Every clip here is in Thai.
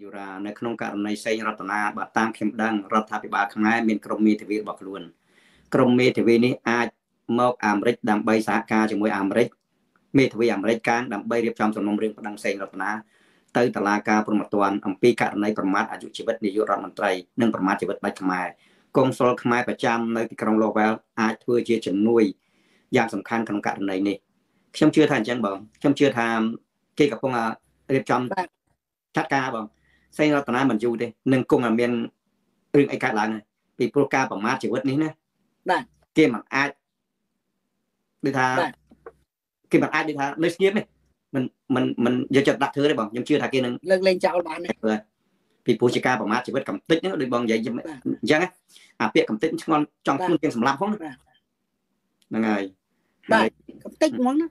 อยู่ราในขนมการในเซรัตนาบาตามเข้มดังรัฐบิบาข้างในมีกรมมีทวีบอกล้วนกรมมีทวีนี้อาจมอกอเมริกดำใบสากาจมวยอเมริกมีทวีอเมริกการดำใบเรียบจำสนมเรื่องประดังเซรัตนาเตยตลากาปรมตวนอัมพีการในประมาทอายุชีวิตในยุโรปมันไตรเนื่องประมาทชีวิตใบขมายกองโซลขมายประจำในกรมโลกแล้วอาจเพื่อเชื่อจนุยอย่างสำคัญขนมการในนี้ช่างเชื่อทานจังบอกช่างเชื่อทานเกี่ยวกับพวกเรียบจำชัดกาบอกเส้นรัตนามันอยู่ดิหนึ่งกลุ่มเมียนเรื่องไอ้การหลังปีโปรกาประมาทชีวิตนี้นะเกี่ยมันอาจดิธาเกี่ยมันอาจดิธาเลือกเงียบไหมมันจะจัดดักเธอได้บอกยังเชื่อทานเกี่ยนึงเลิกเล่นเจ้าบ้านเลยปีโปรกาประมาทชีวิตกำติดเนี่ยเลยบอกใหญ่ยังไงเปียกกำติดงอนจองคุณเพียงสำลับห้องนั่งไงได้กำติดมั้งนะ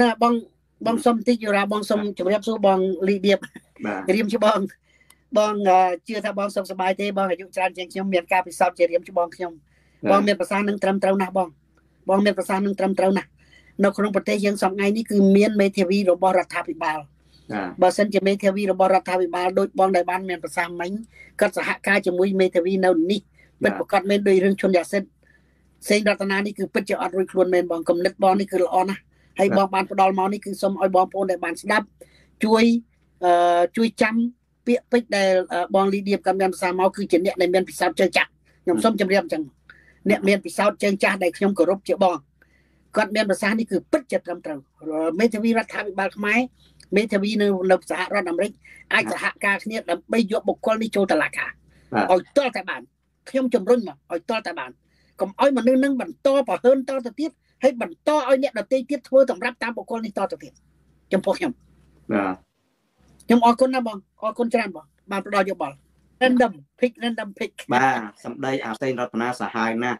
น่ะบางสมติอยู่ราบางสมจุดเรียบสู้บางลีเดียบเรียมชิบองบองเชื่อถ้าบองสมสบายใจบองอายุจานเชียงเชียงเมียนกาพิศาวเจริญชิบองเชียงบองเมียนภาษาหนึ่งตรำเต้าหน้าบองเมียนภาษาหนึ่งตรำเต้าหน้าในขนมประเทศเชียงสองไงนี่คือเมียนเมเทวีรบรัฐาภิบาลบางสันจะเมเทวีรบรัฐาภิบาลโดยบองในบ้านเมียนภาษาหมิงก็สหการจมุยเมเทวีนั่นนี่เป็นประกอบเมนโดยเรื่องชนยาเส้นเส้นรัตนานี่คือเป็นจะอัดรวยครวนเมนบองกำเนิดบองนี่คือละอ่อนนะให้บองบานปดอลมอนี่คือสมอยบองโพนในบ้านสดับช่วยจำเปียกเป๊กได้บองลีเดียบกับเมียนสามเอาคือเจนเนี่ยในเมียนพิศาวเจงจักยมส้มจำเรียมจังเนี่ยเมียนพิศาวเจงจักได้ยมกรบเจียบองก่อนเมียนภาษานี่คือปิดจัดลำเต่าเมทวีรัฐาภิบาลไม้เมทวีในลำสหรัฐอเมริกไอสหการเนี่ยลำไปยกบุคคลนี่โจตลาค่ะอ่อยต้อแต่บ้านยมจำรุ่นมาอ่อยต้อแต่บ้านก็อ้อยมันนึ่งบันต้อป่ะเฮิร์นต้อตะเทียบให้บันต้ออ้อยเนี่ยเราเตี้ยเทียบทั่วต้องรับตามบุคคลนี่ต้อตะเทียบจำพวกยมยมออกคนนะบองออกคนจานบองบางประดอยบอลนั่นดำพริกนั่นดำพริกบ้าสำได้อาเซนรัตนาสหายนะ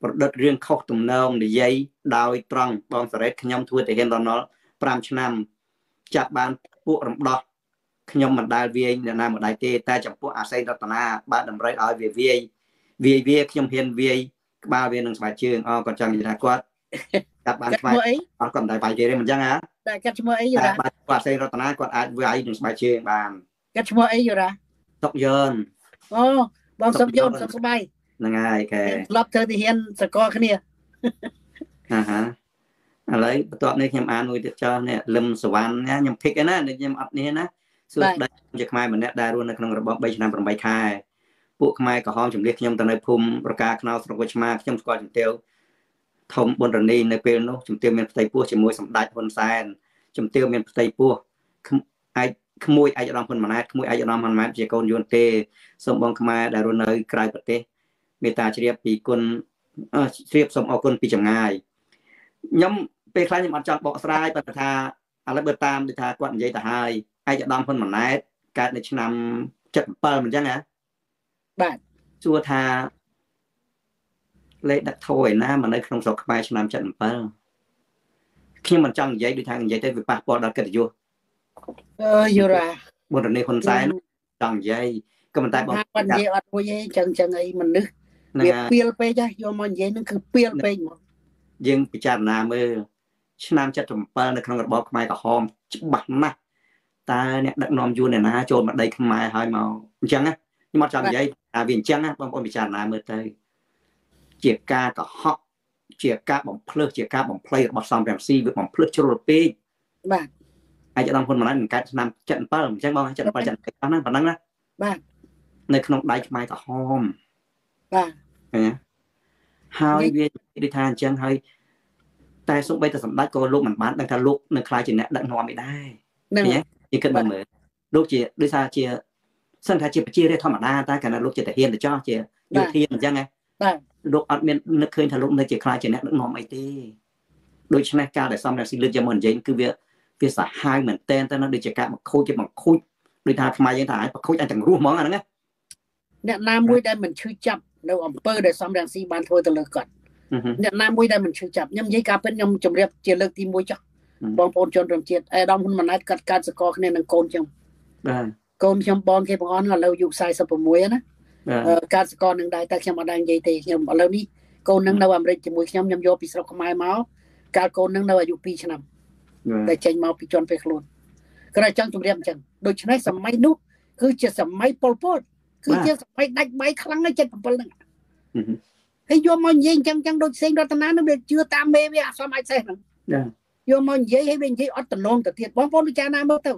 ประเด็นเรื่องข้อตุ่มน้องในยัยดาวตรังบองสเรตขยมทัวแต่เห็นตอนนั้นปรามชนำจากบ้านพวกรำดอกขยมมันได้เวียนนามมันได้เตแต่จากพวกอาเซนรัตนาบ้านดำไรเอาเวียขยมเห็นเวียบ้าเวียนหนึ่งสายเชื่องอ๋อก่อนจังยังไงก็จากบ้านไปอ๋อก่อนได้ไปเจอได้เหมือนยังฮะแต่กัจมวยอยู่นะว่าเซนรัตนาก็อาจวัยหนึ่งสบายเชียงบางกัจมวยอยู่นะตกยนโอ้บางสมยนสบายนั่งไงแกรับเธอที่เห็นสกอขึ้นเนี่ยฮะอะไรตัวนี้ยำอานุยเจ้าเนี่ยลมสวรรค์เนี่ยยำพริกนะเนี่ยยำอัดเนี่ยนะสุดได้จะขมายเหมือนเนี่ยได้รู้ในขนมระบบใบชนะประใบคายปุ๊กขมายกระห้องจุ่มเรียกยำตะในภูมิประกาศนาวสรกวิชมากยำสกอจุ่มเตียวทอมบนรณีในเปโนจุมเตียวเมียนไตปูจมวยสมได้คนแซนจุมเตียวเมียนไตปูไอขมวยไอจะนำคนมาได้ขมวยไอจะนำมันมาเจียกนยนเตสมบองขมาดารุณเนยกลายประเทศเมตตาเชียบปีกลเชียบสมออกลปีจังไงย้ำไปคล้ายย้ำอัดจับเบาสลายปัตตาอะไรเบิดตามดิทากวนใหญ่แต่หายไอจะนำคนมาได้การในชนำจัดเปิดเหมือนยังไงบ้านชัวทาเละดักโถยนะมันในคลองศกไปชนามจันทร์เปล่าขี้มันจังใหญ่ดูทางใหญ่ได้ไปปากปอดักเกิดอยู่อยู่ละบนในคนซ้ายจังใหญ่ก็มันตายบอลวันเยอดวันเยจังไอ้มันนึกเปลี่ยนไปจ้ะโยมันเยนั่นคือเปลี่ยนไปยังไปจานนาเมื่อชนามจันทร์เปล่าในคลองกระบอกไม้กับหอมจุบันนะตาเนี่ยดักนอมยูเนี่ยนะโจรมาได้ขึ้นมาหายเมาจังนะนี่มันจังใหญ่อาเวียนจังนะบางคนไปจานนาเมื่อไตเจียกากับฮอกเจียกาบ่มเพลือเจียกาบ่มเพลย์บ่ซอมแรมซี่บ่มเพลือชโรปีบ้านอาจจะนำคนมานั้นการนำจันเปิ้ลจันบองจันปลาจันตอนนั้นตอนนั้นนะบ้านในขนมไดขมายกับหอมบ้านเนี่ยเฮาเวียดิทานเชียงเฮยแต่ส่งไปแต่สมบัติก็ลูกมันบ้านดังทะลุในคลายจีเนี่ยดังนอนไม่ได้เนี่ยยิ่งขึ้นมาเหมือนลูกจีด้วยซาเจียซึ่งถ้าเจียไปเจียได้ธรรมดาตากันนะลูกจีแต่เฮียนแต่จ้อเจียอยู่เทียนจังไงบ้านลูกอัดเมียนนึกเคยทะลุในเจียคลายเจียเนี่ยน้องไอตีโดยชนะการแต่ซ้ำแต่สิ่งเลือดจะเหมือนเย็นคือเวียสาหายเหมือนเต้นแต่นั้นโดยเจียกะมันคุยจะมันคุยโดยทางทำไมยังถ่ายมันคุยอันจังรู้มองอะไรเงี้ยเนี่ยน้ำมุ้ยได้มันชื่อจับเราอัมเปอร์ได้ซ้ำแต่สี่บานทัวร์ตะเลิกก่อนเนี่ยน้ำมุ้ยได้มันชื่อจับย่ำยิ่งการเป็นย่ำจมเรียบเจียเลิกตีมุ้ยจับบองโอนจนรวมเจียไอ้ดอมคุณมันนัดกัดการสกอร์คะแนนนังโกนจังโกนจังบองเก็บอ่อนกันเราอยู่สายสปมวยนะการสกอร์หนึ่งได้แต่ยังมาได้ยังเตะยังอะไรนี่โกนนั่งเราอเมริกจมูกยังยำโยปิสระขมายเมาการโกนนั่งเราอายุปีชนะแต่ใจเมาปีจนไปขลุ่นก็ได้จังจุดเรียมจัง โดยเฉพาะสมัยนู้นคือจะสมัยโปรโพสคือจะสมัยได้ใบครั้งในเจ็ดปีนั่นไอ้โยมมันยิงจังๆโดยเส้นรัตนานั่นเด็กชื่อตามเมย์สมัยเส้นนั่นโยมมันยิงให้เป็นยิงอัตโนมัติเทียบบ้องพ่อดูจานาเมื่อเต่า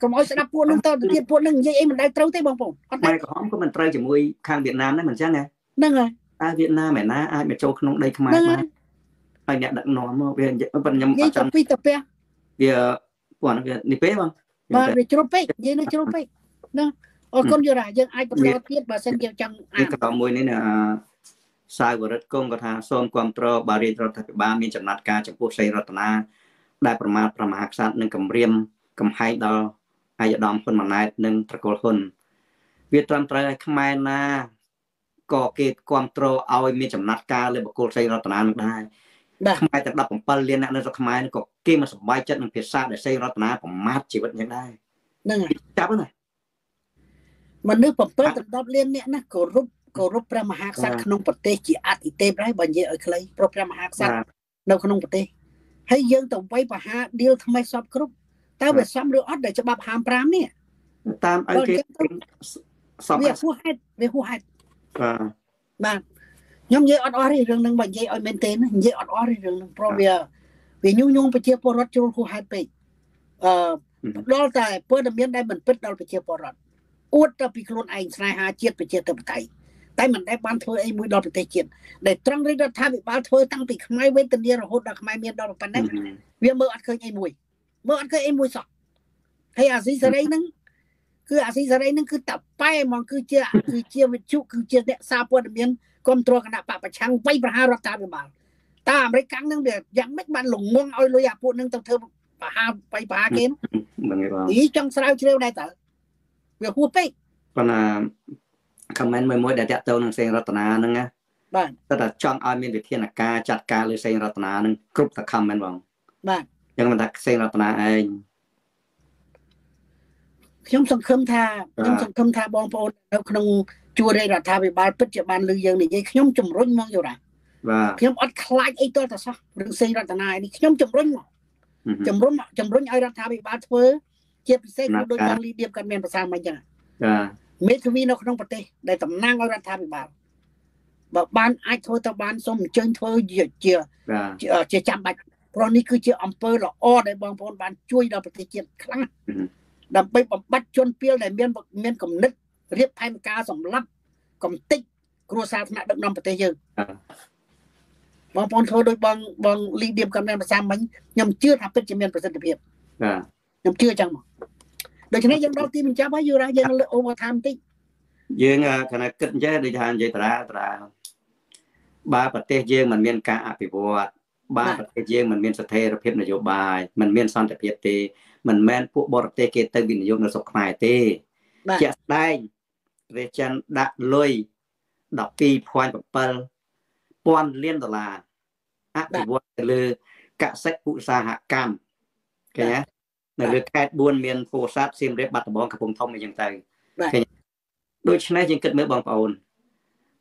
ก็มอสนับพวกนึงเต่าเทียบพวกนึงยิงเองมันได้เท่าเท่บ้องพ่อไม่ก็ห้องก็มันเตยจมูกข้างเวียดนามนั่นเหมือนใช่ไงนั่นไงอาเวียดนามแม่น้าอาเมียโจขนมได้ขมาไอเนี่ยดักนอนมาเวียนเยอะมันเป็นยำอาจารย์เดี๋ยวพวกนั้นนี่เป๊ะบ้างมาเวียนจุลเป๊ะยิงนี่จุลเป๊ะนั่นโอ้คนอยู่ไรยังไอ้คนเราเทียบมาเส้นเกี่ยวจังนี่ก็ต่อมวยนี่นะสายวัดกงกทาส่งความตรอบารีตรอทับบ้ามีจำนัดการจำพวกไซรัตนาได้ประมาณกษัตริย์หนึ่งกำเรียมกำไฮดอลอายดอมคนมาไนหนึ่งตระกูลคนเวียดนามไตรขมายนาก่อเกตความตรอเอามีจำนัดการเลยบอกโกไซรัตนาได้ขมายแต่ดับผมเปลี่ยนนะในสขมายก็เกี่ยมาสบายจัดหนึ่งเพียรซาได้ไซรัตนาผมมัดชีวิตยังได้นั่นไงจับหน่อยมันนึกผมเปิดแต่ดับเลี้ยนเนี่ยนะก็รูปก็รูปพระมหากษัตริย์ขนมปฏิเจจิอาติเตปไรบัญญัติอะไรเลยพระมหากษัตริย์เราขนมปฏิให้ยืนต่อไปประหาเดียวทำไมสอบครุบแต่เวทซ้ำเรืออัดเดี๋ยวจะบับหามปรามเนี่ยตามไอ้ที่เวียผู้ให้บ้างยมเยออัดออรี่เรื่องหนึ่งบัญญัติอัดเมนเตนเยออัดออรี่เรื่องหนึ่งเพราะเวียยุ่งไปเชียร์ปอร์รัตจูผู้ให้ไปรอแต่เพื่อนเมียนได้เหมือนเป็ดเราไปเชียร์ปอร์รัตอวดเราไปโคลนไอ้สายหาเจี๊ยบไปเชียร์เติมไตแต่มันได้บ้านเธอไอ้มวยดอลประเทศจีนได้ตรังฤดูท่าบิบาลเธอตั้งปีขมายเว้นตันเดียร์โหดขมายเมียนดอลปันได้เวียเมื่ออัดเคยไอ้มวยเมื่ออัดเคยไอ้มวยสอบให้อาศิสไรนั่งคืออาศิสไรนั่งคือตับไปมองคือเจียวิจุคือเจียเนี่ยซาปวนเมียนกอมตัวขณะปะประชังไปประหารรัฐบาลตามไรกังนั่งเดือดยังไม่บานหลงงงเอาเลยอยากพูดนั่งต้องเธอประหารไปประหารเกมอีจังสลายเชี่ยวได้แต่เวียหัวเป๊กขณะคำนั้นไม่หมดแต่เจ้าหนึ่งเซนรัตนาหนึ่งนะแต่จองอาเมียนวิเทียนกาจัดการเลยเซนรัตนาหนึ่งกรุ๊ปตะคำมันบอกยังมันตะเซนรัตนาเองยมสังคมทายมสังคมทาบองปอนแล้วขนมจูเรรัตนาไปบาลปัจจุบันเลยยังนี่ยังยมจมรุ่นมองอยู่นะยมอดคลายไอ้ตัวแต่ซะหนึ่งเซนรัตนานี่ยมจมรุ่นไอ้รัตนาไปบาลเฟ้อเจ็บเส้นโดยการรีเดียบกันเมียนภาษามันยังเมทวีนอกนองประเทศได้ตำนานรัฐบาลบอกบ้านไอ้โทตบ้านสมเชิญเธอเจียจำบัดเพราะนี่คือเจียอำเภอหล่ออ้อได้บางพลบ้านช่วยเราประเทศเจียครั้งดับไปบัดจนเปรี้ยวได้เมียนกำนึกเรียบแผ่นกาสำรับกำติ๊กครัวซาธนาดักนองประเทศเยอะบางพลเธอโดยบางลีเดียมกำเนิดภาษามันยังเชื่อทำเป็นเจียเมียนประเทศเดียบยังเชื่อจังมั้งโดยเฉพาะยังเราตีมันจับไว้อยู่นะยังโอมาทำติ๊กยังขณะเกิดเจ้าโดยทางเจ้าตราบ้าประเทศเยอะมันเมียนกาอภิปวัตบ้าประเทศเยอะมันเมียนเสถียรภาพนโยบายมันเมียนสันติภาพตีมันแม่นพวกบริเตเกตวินยมนสกไมตีจะได้เรจันดะลอยดอกปีพวนกับเปิลปอนเลี้ยนดอลลาร์อภิวัตเลือกะเซ็กอุตสาหกรรมแค่ในเรื่องแคดบุญเมียนโฟซัสซิมเรบบัตบองกับพงทองมาอย่างใจโดยชนะยังเกิดเมื่อบางปอน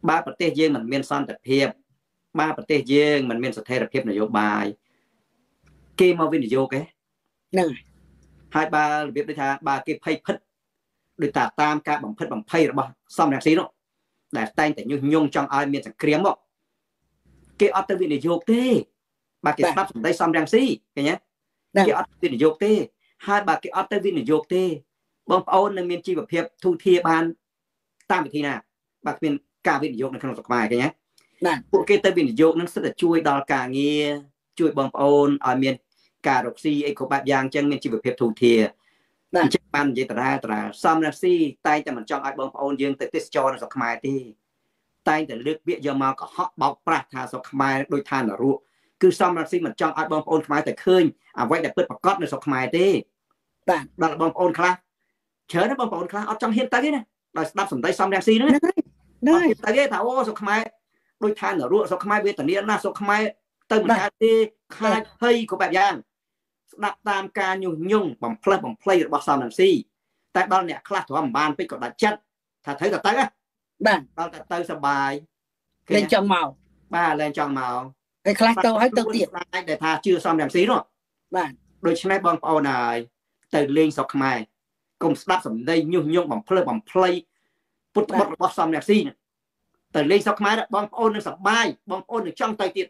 บ้าประเทศเยื่อมันเมียนซ่อนแต่เพียบบ้าประเทศเยื่อมันเมียนสเตอร์เพียบนโยบายเกมเอาวินโยกะนั่งให้บ้าเบียดด้วยท่าบ้าเก็บไพ่พัดโดยตาตามการบังพัดบังไพ่หรือบ้าซ่อมแรงสีเนาะแต่แต่งแต่ยงจังไอเมียนสังเกตบอกเกี่ยวกับวินโยกเต้บ้าเก็บทรัพย์ได้ซ่อมแรงสีอย่างเงี้ยเกี่ยวกับวินโยกเต้hai bà cái ấp tới viên này vô tê bông ôn là miền chi và phép thu thiệp ban tam vị thi nè bà miền cả viên vô này không được bài cái nhé bộ cái tới viên vô nó sẽ là chui đào cả nghe chui bông ôn ở miền cả độc si eco bạc giang chân miền chi và phép thu thiệp ban vậy tờ ra sam là si tay tại mình chọn ai bông ôn dương tới tết cho nó sọc mai đi tay để lướt bịa giờ mà có họ bọc bạc thà sọc mai đôi than là ruộng cứ sam là si mình chọn ai bông ôn mai tại khơi à vậy để bứt bạc cốt nó sọc mai đi đó là bông ôn khá chớ nó bông ôn khá ở trong hiện tại này rồi đáp sủng tay xong đen xi nữa hiện tại cái thảo ô số khai đôi than ở ruộng số khai bên tận địa na số khai từng khai đi khai hơi của bẹp giang đặt tam ca nhung bỏng play được bao xong đen xi tại đó này khai thua làm bàn bị cột đặt chân thà thấy đặt tay á đó đặt tay sờ bài lên trong màu ba lên trong màu cái khai tàu hết tàu tiệt để thà chưa xong đen xi rồi đôi chân này bông ôn này từ lên sọc mai กลมสตับสำได้ยุ่งยุ่งบ่มเพลย์บ่มเพลย์พุทธบดบอสซัมเนี่ยซีเนี่ยแต่เลี้ยงสักไม้ละบ่มโอนหนึ่งสับใบบอมโอนหนึ่งช่องไตติด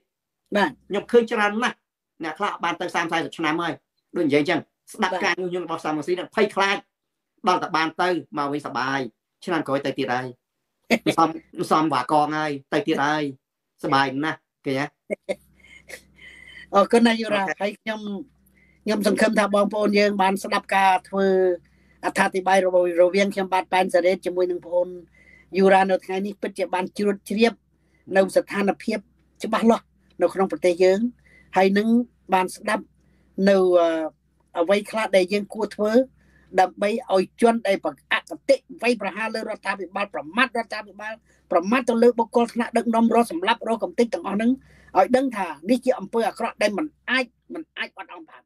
นั่นยมเคยชนะนะเนี่ยคลาบานไตสามไตชนะไม่โดนใหญ่จังสตับการยุ่งยุ่งบอสซัมเนี่ยซีเนี่ยไพ่คลาดบอลแต่บานไตมาไว้สบายชนะก็ไว้ไตติดได้ซ้อมว่ากองไงไตติดได้สบายนะแกเนี่ยอ๋อก็นายอยู่ละใครยมสังคมทางบางปนยังบานสลับกาเธออัฐาติบายเราเวียงเชียงบานปานเสด็จจมวยหนึ่งปนอยู่ราโนไทยนี่เป็นเจ็บบานจุดเรียบเราสถานเพียบจะบ้าหรอเราครองประเทศยังให้หนึ่งบานสลับเราเอาไว้คลาดได้ยังกู้เธอดับไปเอาจวนได้ปักอักเตะไว้ประหารเลยรัฐาติบายประมาทรัฐาติบายประมาทตัวเลือกบุคคลขณะดังน้อมรอสำรับรอกำติต่างอันนึงเอาดังท่านี่คืออำเภออักระได้มันไอมันไอปัดอังผ่าน